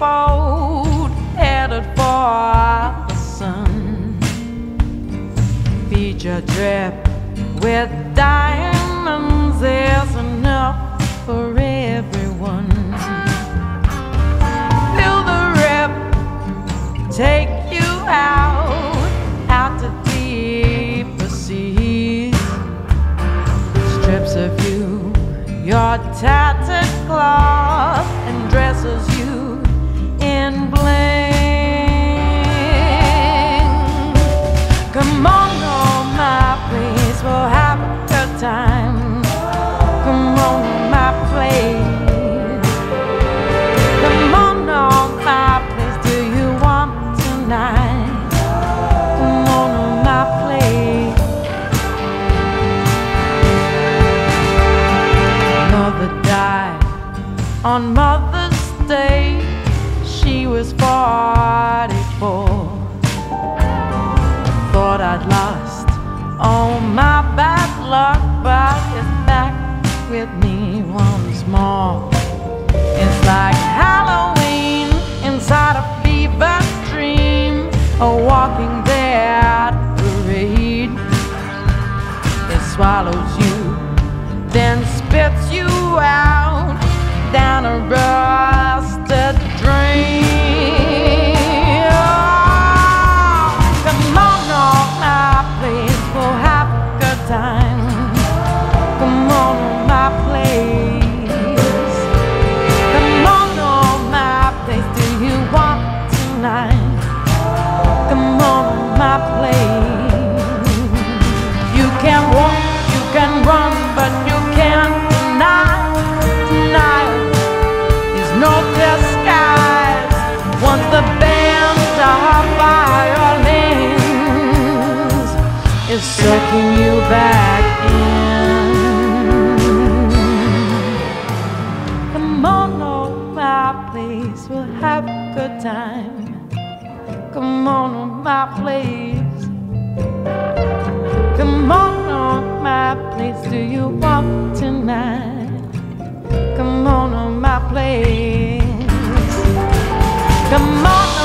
boat headed for the sun. Feature drip with diamonds is enough for everyone. Fill the rip, take you out to deeper seas. Strips of you, your tattered cloth, and dresses you in bling. Kimono, my place, we'll have a good time. Kimono, my place. Kimono, my place, do you want tonight? Kimono, my place. Mother died on Mother's Day. She was 44. Thought I'd lost all my bad luck, but it's back with me once more. It's like Halloween inside a fever dream, a walking dead parade. It swallows you, then spits you out down a rusted drain. Oh, Kimono, my place, we'll have a good time. Kimono, my place. Kimono, my place, do you want tonight? Kimono, my place. You can walk, you can run, but you can't deny. No disguise. Once the bands are violins, it's sucking you back in. Kimono, my place, we'll have a good time. Kimono, my place. Kimono, my place, do you want tonight? Kimono, my place. Come on.